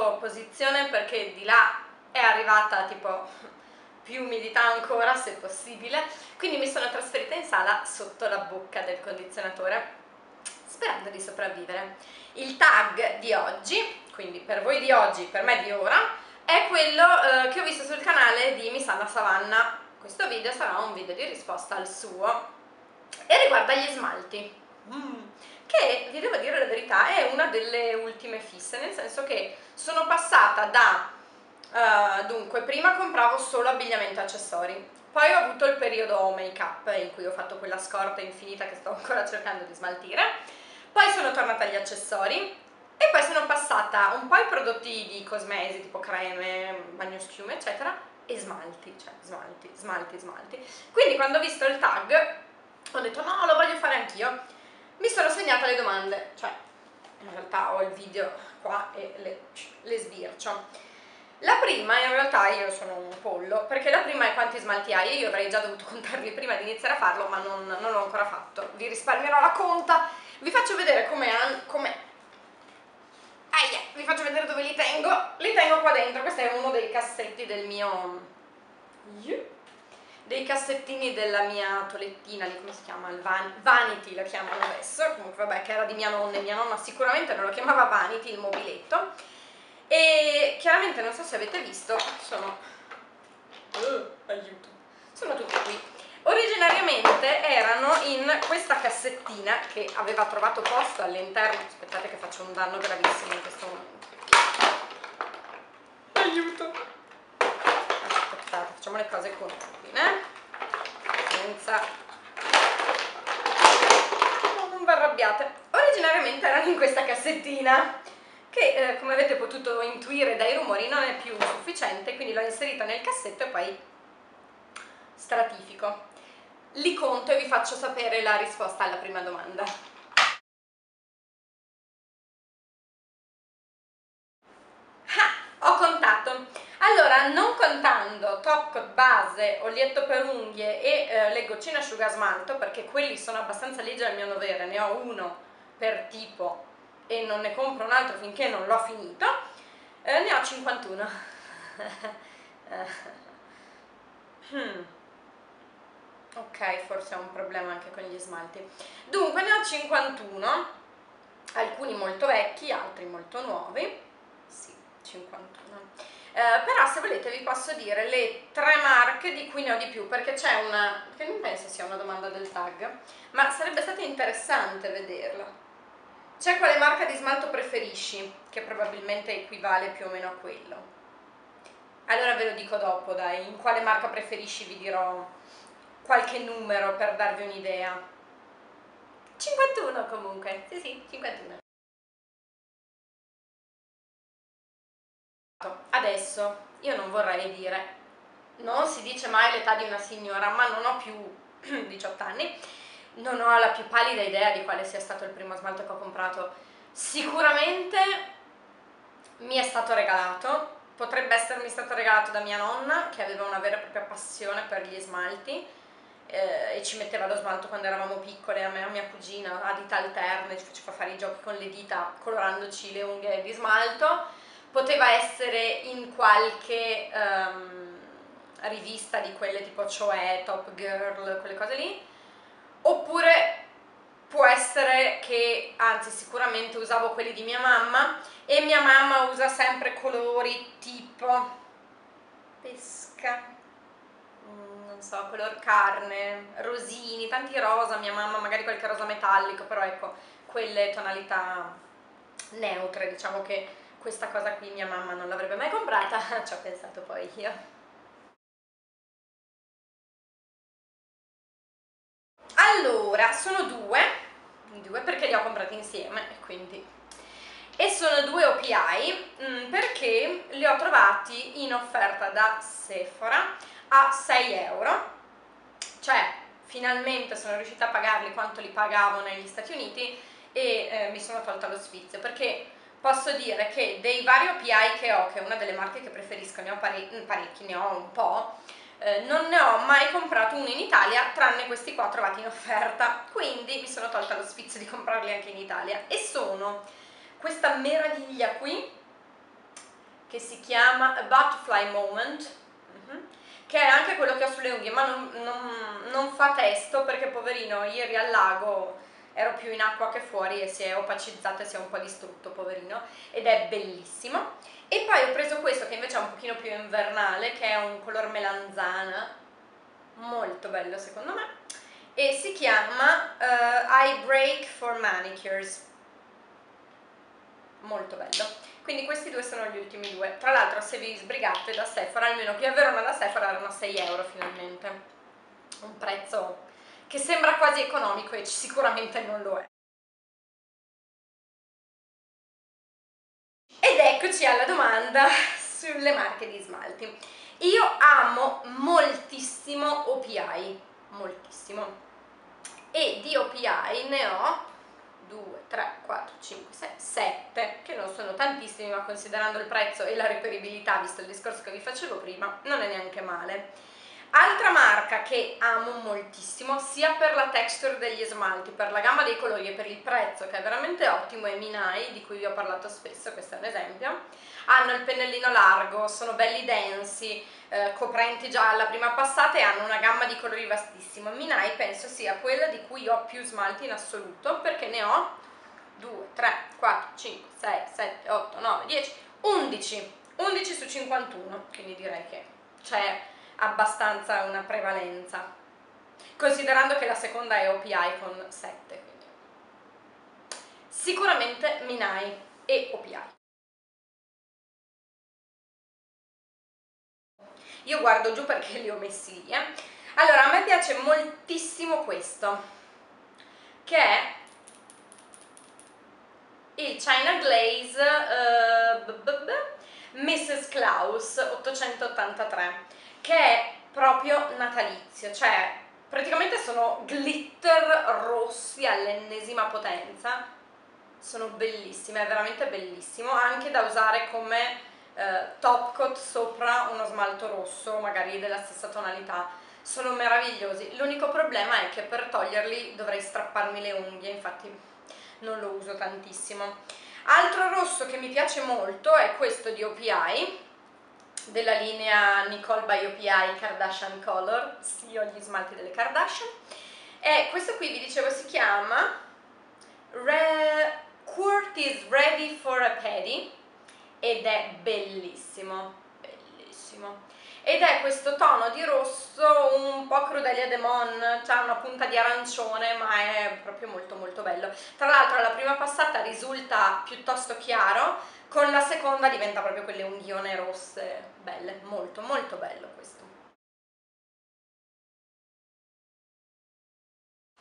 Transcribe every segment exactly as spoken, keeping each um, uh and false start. cambiato posizione perché di là è arrivata tipo più umidità ancora, se possibile, quindi mi sono trasferita in sala sotto la bocca del condizionatore, sperando di sopravvivere. Il tag di oggi, quindi per voi di oggi, per me di ora, è quello eh, che ho visto sul canale di MsAnnaSavanna. Questo video sarà un video di risposta al suo e riguarda gli smalti, mm. che vi devo dire la verità è una delle ultime fisse, nel senso che sono passata da uh, dunque prima compravo solo abbigliamento e accessori, poi ho avuto il periodo make up in cui ho fatto quella scorta infinita che sto ancora cercando di smaltire, poi sono tornata agli accessori e poi sono passata un po' ai prodotti di cosmesi tipo creme, bagnoschiume eccetera, e smalti, cioè smalti, smalti, smalti. Quindi quando ho visto il tag ho detto no, lo voglio fare anch'io. Mi sono segnata le domande, cioè in realtà ho il video qua e le, le sbircio. La prima, in realtà io sono un pollo, perché la prima è quanti smalti hai, io avrei già dovuto contarvi prima di iniziare a farlo, ma non, non l'ho ancora fatto. Vi risparmierò la conta, vi faccio vedere come... come Aia, vi faccio vedere dove li tengo, li tengo qua dentro, questo è uno dei cassetti del mio... dei cassettini della mia tolettina, lì come si chiama? Il van... Vanity la chiamano adesso, comunque vabbè, che era di mia nonna e mia nonna sicuramente non lo chiamava Vanity, il mobiletto. E chiaramente non so se avete visto, sono... Uh, aiuto! Sono tutti qui. Originariamente erano in questa cassettina che aveva trovato posto all'interno. Aspettate che faccio un danno gravissimo in questo momento. Aiuto! Aspettate, facciamo le cose con ordine. Senza... No, non vi arrabbiate. Originariamente erano in questa cassettina che, eh, come avete potuto intuire dai rumori, non è più sufficiente, quindi l'ho inserita nel cassetto e poi stratifico. Li conto e vi faccio sapere la risposta alla prima domanda. Ah, ho contato. Allora, non contando top coat base, olietto per unghie e eh, le goccine asciugasmalto, perché quelli sono abbastanza leggeri al mio dovere, ne ho uno per tipo e non ne compro un altro finché non l'ho finito, eh, ne ho cinquantuno. hmm. Ok, forse ho un problema anche con gli smalti. Dunque ne ho cinquantuno, alcuni molto vecchi, altri molto nuovi. Sì, cinquantuno. Eh, però se volete vi posso dire le tre marche di cui ne ho di più, perché c'è una, che non penso sia una domanda del tag, ma sarebbe stato interessante vederla. C'è quale marca di smalto preferisci, che probabilmente equivale più o meno a quello. Allora ve lo dico dopo, dai, in quale marca preferisci vi dirò qualche numero per darvi un'idea. cinquantuno comunque, sì sì, cinquantuno. Adesso, io non vorrei dire, non si dice mai l'età di una signora, ma non ho più diciotto anni, non ho la più pallida idea di quale sia stato il primo smalto che ho comprato. Sicuramente mi è stato regalato, potrebbe essermi stato regalato da mia nonna, che aveva una vera e propria passione per gli smalti, eh, e ci metteva lo smalto quando eravamo piccole, a me e a mia cugina a dita alterne, ci faceva fare i giochi con le dita colorandoci le unghie di smalto. Poteva essere in qualche um, rivista di quelle tipo Cioè, Top Girl, quelle cose lì, oppure può essere che, anzi sicuramente usavo quelli di mia mamma, e mia mamma usa sempre colori tipo pesca, non so, color carne, rosini, tanti rosa, mia mamma magari qualche rosa metallico, però ecco, quelle tonalità neutre, diciamo che questa cosa qui mia mamma non l'avrebbe mai comprata, ci ho pensato poi io. Allora, sono due, due perché li ho comprati insieme, quindi. E sono due O P I perché li ho trovati in offerta da Sephora a sei euro, cioè finalmente sono riuscita a pagarli quanto li pagavo negli Stati Uniti e eh, mi sono tolta lo sfizio, perché posso dire che dei vari O P I che ho, che è una delle marche che preferisco, ne ho pare parecchi, ne ho un po', eh, non ne ho mai comprato uno in Italia, tranne questi qua trovati in offerta, quindi mi sono tolta lo sfizio di comprarli anche in Italia, e sono questa meraviglia qui, che si chiama Butterfly Moment, che è anche quello che ho sulle unghie, ma non, non, non fa testo perché poverino ieri al lago ero più in acqua che fuori e si è opacizzato e si è un po' distrutto, poverino, ed è bellissimo. E poi ho preso questo che invece è un pochino più invernale, che è un color melanzana, molto bello secondo me, e si chiama uh, Eye Break for Manicures, molto bello. Quindi questi due sono gli ultimi due. Tra l'altro, se vi sbrigate, da Sephora, almeno qui a Verona da Sephora erano sei euro finalmente. Un prezzo che sembra quasi economico e sicuramente non lo è. Ed eccoci alla domanda sulle marche di smalti. Io amo moltissimo O P I, moltissimo. E di O P I ne ho due, tre, quattro, cinque, sei, sette, che non sono tantissimi, ma considerando il prezzo e la reperibilità, visto il discorso che vi facevo prima, non è neanche male. Altra marca che amo moltissimo, sia per la texture degli smalti, per la gamma dei colori e per il prezzo, che è veramente ottimo, è Minai, di cui vi ho parlato spesso, questo è un esempio. Hanno il pennellino largo, sono belli densi, eh, coprenti già alla prima passata, e hanno una gamma di colori vastissima. Minai penso sia quella di cui ho più smalti in assoluto, perché ne ho due, tre, quattro, cinque, sei, sette, otto, nove, dieci, undici, undici su cinquantuno, quindi direi che c'è abbastanza una prevalenza, considerando che la seconda è O P I con sette, quindi sicuramente Minai e O P I. Io guardo giù perché li ho messi lì, eh. Allora, a me piace moltissimo questo, che è il China Glaze uh, b -b -b, missus Claus ottocentottantatré, che è proprio natalizio, cioè praticamente sono glitter rossi all'ennesima potenza, sono bellissime, è veramente bellissimo, anche da usare come uh, top coat sopra uno smalto rosso, magari della stessa tonalità, sono meravigliosi. L'unico problema è che per toglierli dovrei strapparmi le unghie, infatti non lo uso tantissimo. Altro rosso che mi piace molto è questo di O P I, della linea Nicole by O P I Kardashian Color, sì, ho gli smalti delle Kardashian, e questo qui vi dicevo si chiama Re... Court is Ready for a Paddy, ed è bellissimo, bellissimo, ed è questo tono di rosso un po' Crudelia de Mon, c'ha una punta di arancione, ma è proprio molto molto bello. Tra l'altro alla prima passata risulta piuttosto chiaro, con la seconda diventa proprio quelle unghione rosse belle, molto molto bello questo.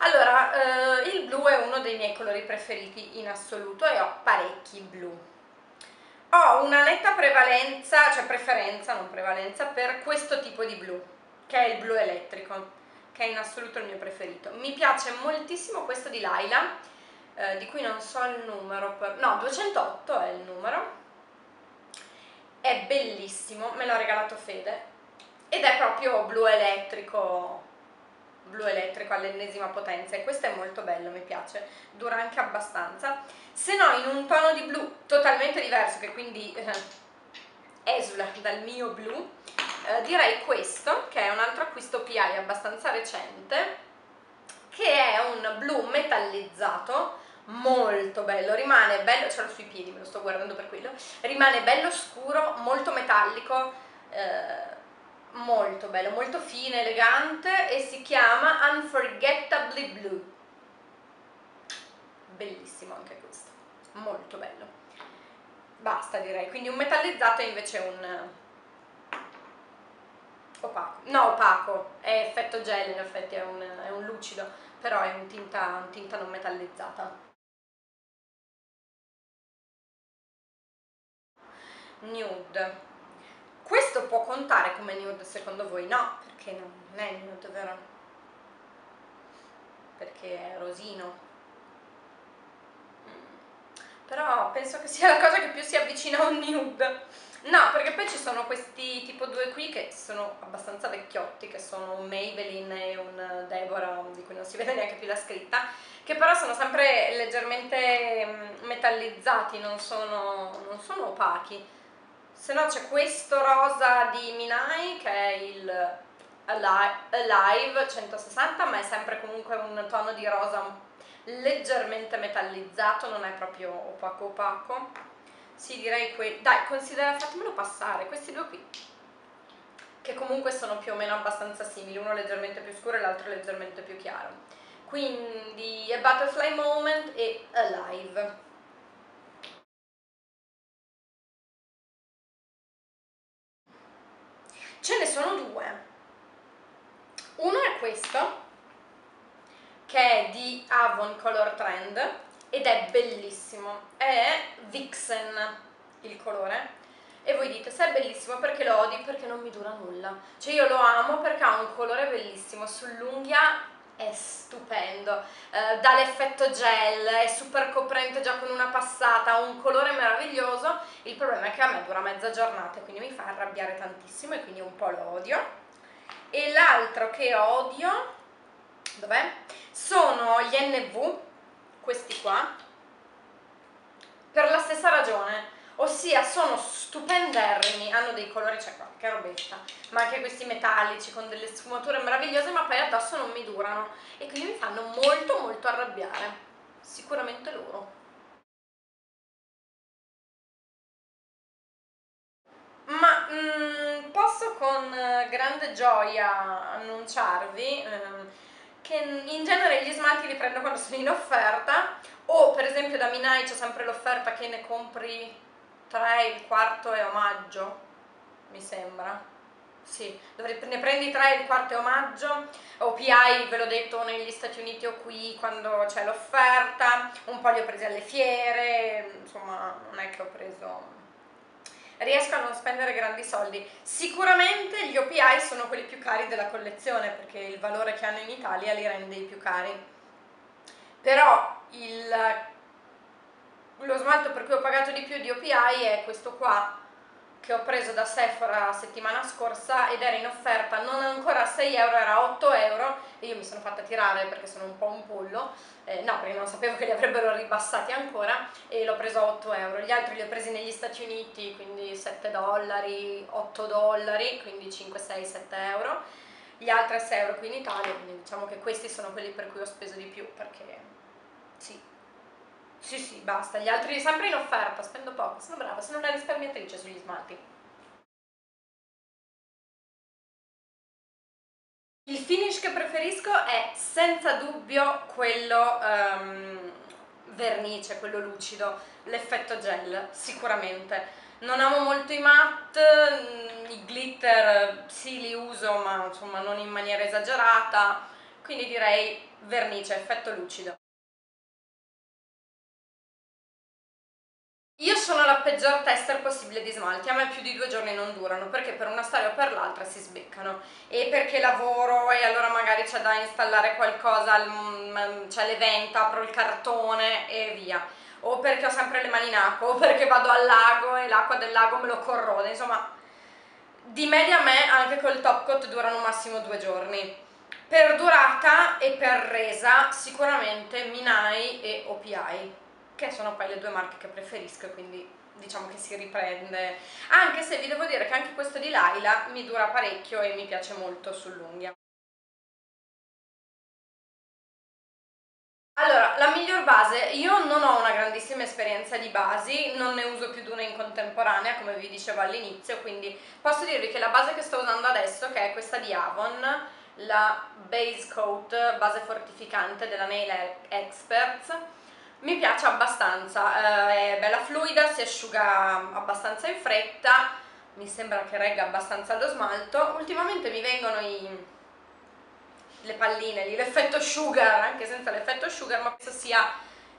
Allora, eh, il blu è uno dei miei colori preferiti in assoluto e ho parecchi blu. Ho una netta prevalenza, cioè preferenza, non prevalenza, per questo tipo di blu, che è il blu elettrico, che è in assoluto il mio preferito. Mi piace moltissimo questo di Laila, eh, di cui non so il numero, per... no, duecentotto è il numero, è bellissimo, me l'ha regalato Fede, ed è proprio blu elettrico, blu elettrico all'ennesima potenza, e questo è molto bello, mi piace, dura anche abbastanza. Se no, in un tono di blu totalmente diverso, che quindi eh, esula dal mio blu, eh, direi questo, che è un altro acquisto O P I abbastanza recente, che è un blu metallizzato molto bello, rimane bello, ce l'ho sui piedi, me lo sto guardando per quello, rimane bello scuro, molto metallico, eh, molto bello, molto fine, elegante, e si chiama Unforgettably Blue, bellissimo anche questo, molto bello. Basta, direi, quindi un metallizzato e invece un opaco, no, opaco è effetto gel, in effetti è un, è un lucido, però è un tinta, un tinta non metallizzata. Nude, questo può contare come nude secondo voi? No, perché non è nude, vero? Perché è rosino. Però penso che sia la cosa che più si avvicina a un nude. No, perché poi ci sono questi tipo due qui che sono abbastanza vecchiotti, che sono un Maybelline e un Deborah, di cui non si vede neanche più la scritta, che però sono sempre leggermente metallizzati, non sono, non sono opachi. Se no c'è questo rosa di Minai che è il Alive centosessanta, ma è sempre comunque un tono di rosa leggermente metallizzato, non è proprio opaco opaco. Sì, direi que... dai, considera, fatemelo passare, questi due qui, che comunque sono più o meno abbastanza simili, uno leggermente più scuro e l'altro leggermente più chiaro. Quindi A Butterfly Moment e Alive. Ce ne sono due. Uno è questo, che è di Avon Color Trend ed è bellissimo, è Vixen il colore, e voi dite se è bellissimo perché lo odi, perché non mi dura nulla, cioè io lo amo perché ha un colore bellissimo, sull'unghia è stupendo, eh, dà l'effetto gel, è super coprente già con una passata, ha un colore meraviglioso, il problema è che a me dura mezza giornata e quindi mi fa arrabbiare tantissimo e quindi un po' lo odio. E l'altro che odio, dov'è? Sono gli N V, questi qua, per la stessa ragione, ossia sono stupenderrimi, hanno dei colori, c'è qua, che robetta, ma anche questi metallici con delle sfumature meravigliose, ma poi addosso non mi durano e quindi mi fanno molto molto arrabbiare, sicuramente loro. Ma mh, posso con grande gioia annunciarvi ehm, che in genere gli smalti li prendo quando sono in offerta, o per esempio da Minai c'è sempre l'offerta che ne compri tre, il quarto è omaggio, mi sembra. Sì, ne prendi tre, il quarto è omaggio. O P I ve l'ho detto negli Stati Uniti o qui quando c'è l'offerta, un po' li ho presi alle fiere, insomma non è che ho preso... riesco a non spendere grandi soldi. Sicuramente gli O P I sono quelli più cari della collezione perché il valore che hanno in Italia li rende i più cari, però il, lo smalto per cui ho pagato di più di O P I è questo qua che ho preso da Sephora la settimana scorsa ed era in offerta, non ancora sei euro, era otto euro e io mi sono fatta tirare perché sono un po' un pollo, eh, no, perché non sapevo che li avrebbero ribassati ancora, e l'ho preso a otto euro, gli altri li ho presi negli Stati Uniti, quindi sette dollari, otto dollari, quindi cinque, sei, sette euro, gli altri a sei euro qui in Italia, quindi diciamo che questi sono quelli per cui ho speso di più, perché sì. Sì, sì, basta. Gli altri sempre in offerta, spendo poco, sono brava, sono una risparmiatrice sugli smalti. Il finish che preferisco è senza dubbio quello um, vernice, quello lucido, l'effetto gel, sicuramente. Non amo molto i matte, i glitter sì li uso, ma insomma non in maniera esagerata, quindi direi vernice, effetto lucido. Io sono la peggior tester possibile di smalti, a me più di due giorni non durano, perché per una storia o per l'altra si sbeccano, e perché lavoro e allora magari c'è da installare qualcosa, c'è l'evento, apro il cartone e via, o perché ho sempre le mani in acqua, o perché vado al lago e l'acqua del lago me lo corrode, insomma di media a me anche col top coat durano massimo due giorni. Per durata e per resa sicuramente Minai e O P I, che sono poi le due marche che preferisco, quindi diciamo che si riprende, anche se vi devo dire che anche questo di Laila mi dura parecchio e mi piace molto sull'unghia. Allora, la miglior base, io non ho una grandissima esperienza di basi, non ne uso più di una in contemporanea come vi dicevo all'inizio, quindi posso dirvi che la base che sto usando adesso, che è questa di Avon, la Base Coat, base fortificante della Nail Experts, mi piace abbastanza, eh, è bella fluida, si asciuga abbastanza in fretta, mi sembra che regga abbastanza lo smalto. Ultimamente mi vengono i, le palline, l'effetto sugar, anche senza l'effetto sugar, ma penso sia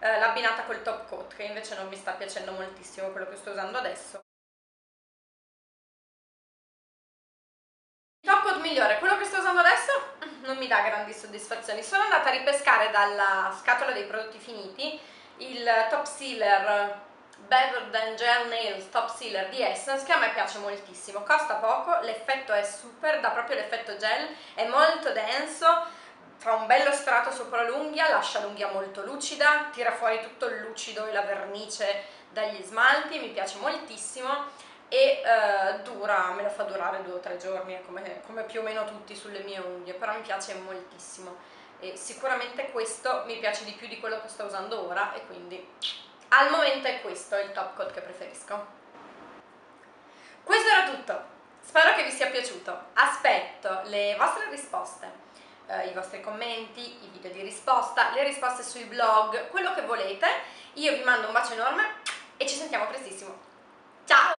eh, l'abbinata col top coat, che invece non mi sta piacendo moltissimo quello che sto usando adesso. Il top coat migliore, quello che sto usando adesso non mi dà grandi soddisfazioni. Sono andata a ripescare dalla scatola dei prodotti finiti il top sealer Better Than Gel Nails Top Sealer di Essence, che a me piace moltissimo, costa poco, l'effetto è super, dà proprio l'effetto gel, è molto denso, fa un bello strato sopra l'unghia, lascia l'unghia molto lucida, tira fuori tutto il lucido e la vernice dagli smalti, mi piace moltissimo. e uh, dura, me la fa durare due o tre giorni, come, come più o meno tutti sulle mie unghie, però mi piace moltissimo e sicuramente questo mi piace di più di quello che sto usando ora, e quindi al momento è questo il top coat che preferisco. Questo era tutto, spero che vi sia piaciuto, aspetto le vostre risposte, eh, i vostri commenti, i video di risposta, le risposte sui blog, quello che volete. Io vi mando un bacio enorme e ci sentiamo prestissimo, ciao!